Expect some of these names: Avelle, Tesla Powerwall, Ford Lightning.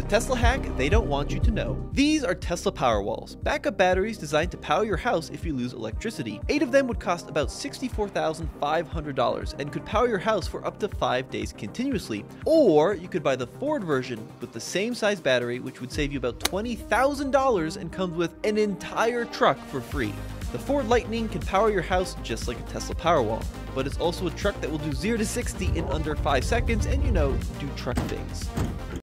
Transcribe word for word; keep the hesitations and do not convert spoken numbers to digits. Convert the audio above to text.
The Tesla hack they don't want you to know. These are Tesla Powerwalls, backup batteries designed to power your house if you lose electricity. Eight of them would cost about sixty-four thousand five hundred dollars and could power your house for up to five days continuously. Or you could buy the Ford version with the same size battery, which would save you about twenty thousand dollars and comes with an entire truck for free. The Ford Lightning can power your house just like a Tesla Powerwall, but it's also a truck that will do zero to sixty in under five seconds and, you know, do truck things.